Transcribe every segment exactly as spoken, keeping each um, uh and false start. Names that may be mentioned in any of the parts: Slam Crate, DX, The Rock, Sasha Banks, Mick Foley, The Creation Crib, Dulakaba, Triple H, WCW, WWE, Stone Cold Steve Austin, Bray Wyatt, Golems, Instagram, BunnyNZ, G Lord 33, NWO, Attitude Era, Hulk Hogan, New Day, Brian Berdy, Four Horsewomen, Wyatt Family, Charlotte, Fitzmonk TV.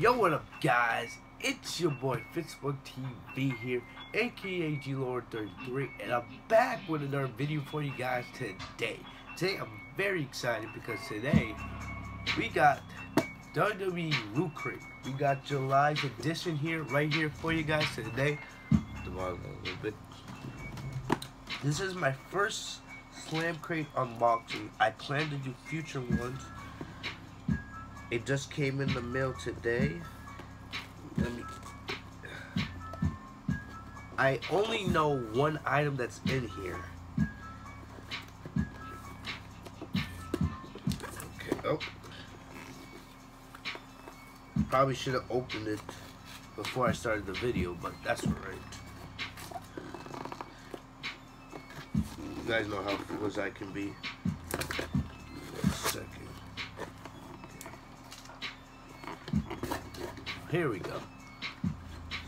Yo, what up, guys? It's your boy Fitzmonk T V here, aka G Lord thirty-three, and I'm back with another video for you guys today. Today, I'm very excited because today we got W W E Root Crib. We got July's edition here, right here for you guys today. Tomorrow, a little bit. This is my first Slam Crate unboxing. I plan to do future ones. It just came in the mail today. Let me. I only know one item that's in here. Okay. Oh. Probably should have opened it before I started the video, but that's all right. You guys know how foolish I can be. One second. Here we go.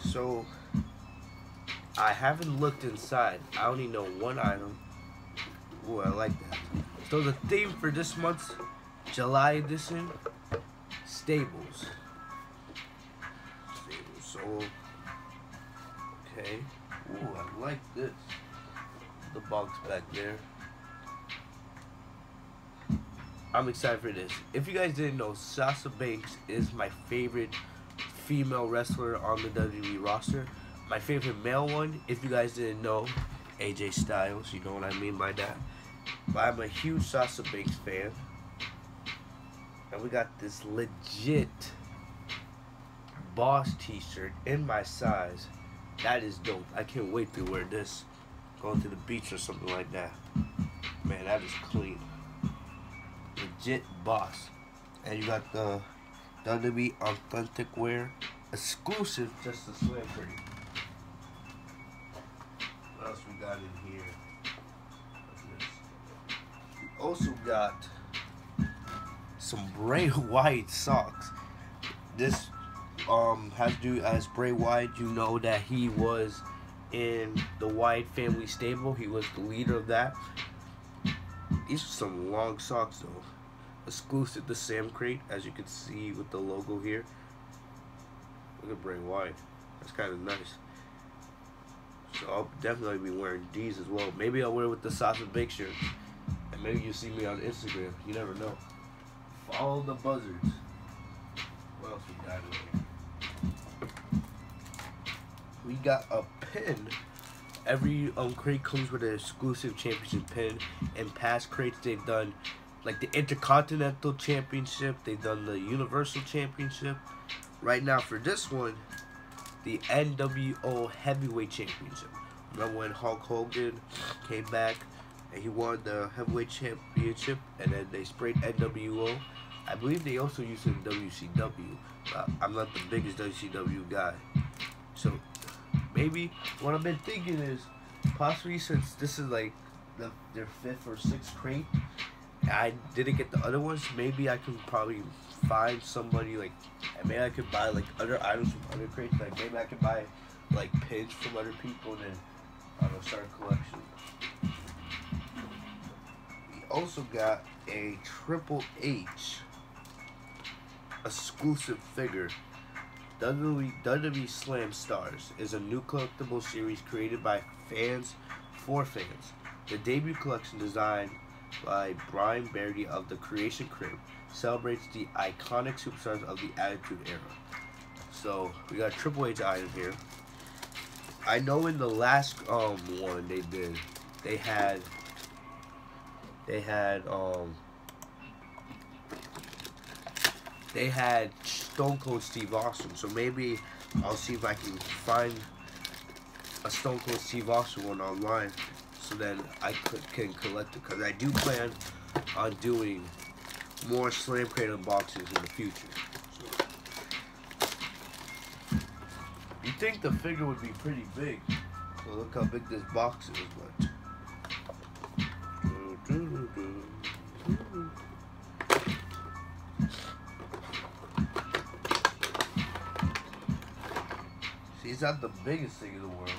So, I haven't looked inside. I only know one item. Ooh, I like that. So the theme for this month's July edition, stables. Stables, so, okay. Ooh, I like this. The box back there. I'm excited for this. If you guys didn't know, Sasha Banks is my favorite female wrestler on the W W E roster. My favorite male one, if you guys didn't know, A J Styles, you know what I mean by that. But I'm a huge Sasha Banks fan. And we got this legit Boss t-shirt in my size. That is dope. I can't wait to wear this going to the beach or something like that. Man, that is clean. Legit Boss. And you got the W W E authentic wear, exclusive just to Slam Crate. What else we got in here? We also got some Bray Wyatt socks. This um has to do as Bray Wyatt. You know that he was in the Wyatt Family stable. He was the leader of that. These are some long socks though. Exclusive to Slam Crate, as you can see with the logo here. Look at Bray Wyatt. That's kind of nice. So I'll definitely be wearing these as well. Maybe I'll wear it with the Sasha Banks shirt. And maybe you'll see me on Instagram. You never know. Follow the buzzards. What else we got in here? We got a pin. Every um, crate comes with an exclusive championship pin. And past crates they've done, like the Intercontinental Championship, they've done the Universal Championship. Right now for this one, the N W O Heavyweight Championship. Remember when Hulk Hogan came back and he won the Heavyweight Championship, and then they sprayed N W O? I believe they also used it in W C W. Uh, I'm not the biggest W C W guy. So maybe what I've been thinking is, possibly since this is like the, their fifth or sixth crate, I didn't get the other ones. Maybe I could probably find somebody, like, and maybe I could buy like other items from other crates. Like maybe I could buy like pins from other people and then I don't know, start a collection. We also got a Triple H exclusive figure. W W E Slam Stars is a new collectible series created by fans for fans. The debut collection designed by Brian Berdy of The Creation Crib celebrates the iconic superstars of the Attitude Era. So we got a Triple H item here. I know in the last um one they did, they had they had um they had Stone Cold Steve Austin. So maybe I'll see if I can find a Stone Cold Steve Austin one online. So then I could, can collect it, because I do plan on doing more Slam Crate unboxings in the future. So, you'd think the figure would be pretty big. So look how big this box is, but see, it's not the biggest thing in the world, but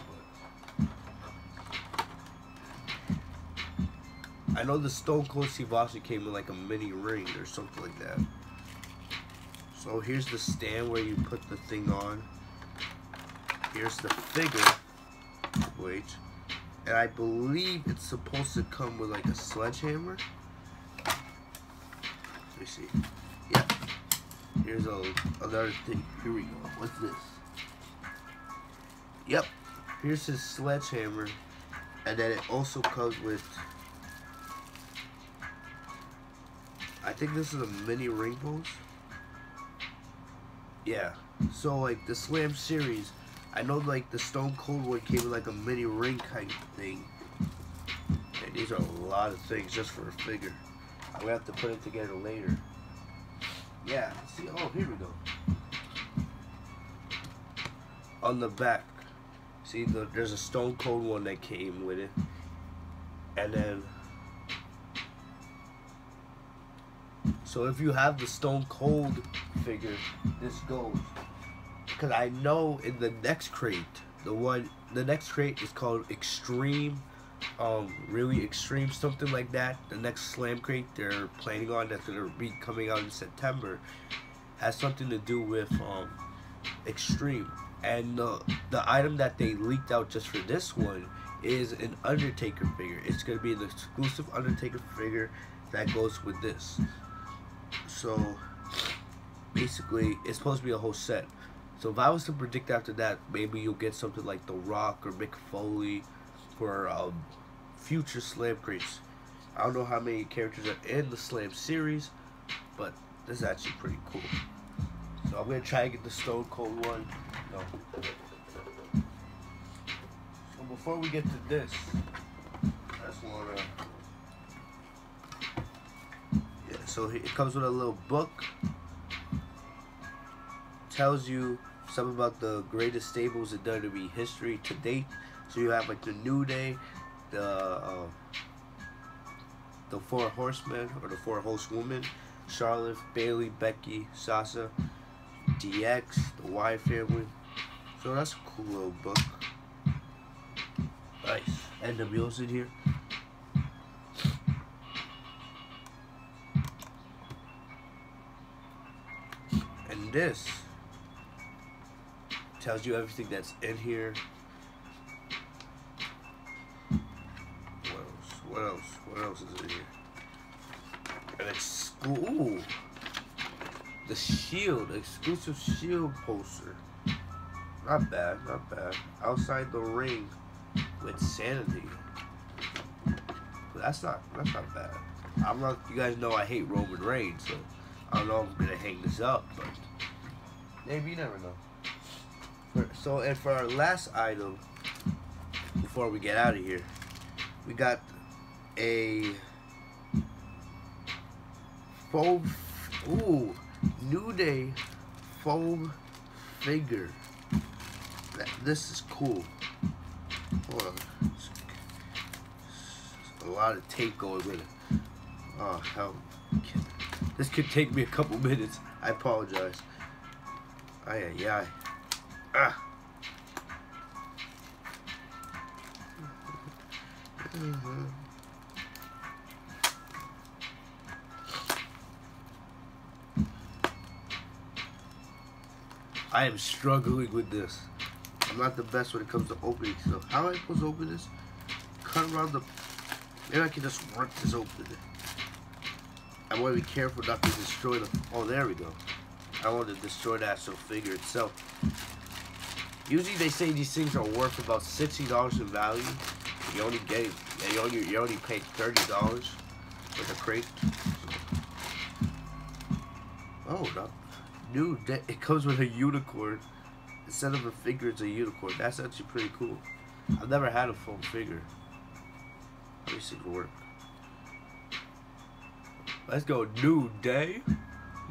I know the Stone Cold Steve Austin came in like a mini ring or something like that. So here's the stand where you put the thing on. Here's the figure. Wait. And I believe it's supposed to come with like a sledgehammer. Let me see. Yeah. Here's a, another thing. Here we go. What's this? Yep. Here's his sledgehammer. And then it also comes with... I think this is a mini ring post. Yeah. So like the Slam series, I know like the Stone Cold one came with like a mini ring kind of thing. And these are a lot of things just for a figure. I'm gonna have to put it together later. Yeah. See. Oh, here we go. On the back. See, the, there's a Stone Cold one that came with it. And then... So if you have the Stone Cold figure, this goes. Because I know in the next crate, the one... The next crate is called Extreme. Um, really Extreme, something like that. The next Slam Crate they're planning on, that's going to be coming out in September, has something to do with um, Extreme. And uh, the item that they leaked out just for this one is an Undertaker figure. It's going to be an exclusive Undertaker figure that goes with this. So, basically, it's supposed to be a whole set. So if I was to predict after that, maybe you'll get something like The Rock or Mick Foley for um, future Slam Crates. I don't know how many characters are in the Slam series, but this is actually pretty cool. So I'm going to try and get the Stone Cold one. No. So before we get to this, I just want to... Yeah, so it comes with a little book. Tells you something about the greatest stables in W W E history to date. So you have like the New Day, the, uh, the Four Horsemen, or the Four Horsewomen, Charlotte, Bailey, Becky, Sasha, D X, the Wyatt Family. So that's a cool little book. Nice. N W O's in here. And this tells you everything that's in here. What else? What else? What else is in here? And it's cool. The Shield, exclusive Shield poster. Not bad, not bad. Outside the ring with Sanity. But that's not, that's not bad. I'm not, you guys know I hate Roman Reigns, so I don't know if I'm gonna hang this up, but maybe you never know. For, so, and for our last item, before we get out of here, we got a foam. Ooh. New Day foam figure. This is cool. Hold on. There's a lot of tape going with it. Oh, hell. This could take me a couple minutes. I apologize. Ay, ay, ay. Ah. Mm-hmm. I am struggling with this. I'm not the best when it comes to opening stuff. How am I supposed to open this? Cut around the... Maybe I can just rip this open. I want to be careful not to destroy the... Oh, there we go. I want to destroy the actual figure itself. Usually they say these things are worth about sixty dollars in value. You only gave... You only, you only paid thirty dollars for the crate. Oh, no. New Day, it comes with a unicorn. Instead of a figure, it's a unicorn. That's actually pretty cool. I've never had a foam figure. Let me see if it works. Let's go. New Day.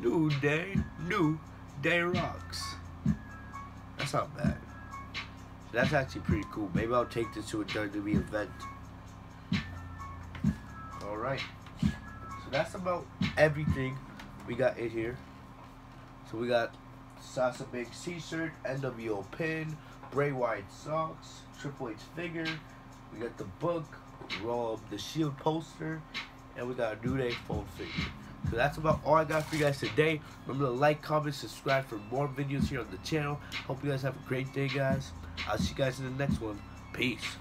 New Day. New Day rocks. That's not bad. That's actually pretty cool. Maybe I'll take this to a W W E event. Alright. So that's about everything we got in here. So we got Sasha Banks t-shirt, N W O pin, Bray Wyatt socks, Triple H figure, we got the book, Raw, the Shield poster, and we got a New Day foam figure. So that's about all I got for you guys today. Remember to like, comment, subscribe for more videos here on the channel. Hope you guys have a great day, guys. I'll see you guys in the next one. Peace.